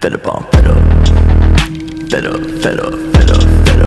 Fed up, fed up, fed up, fed up.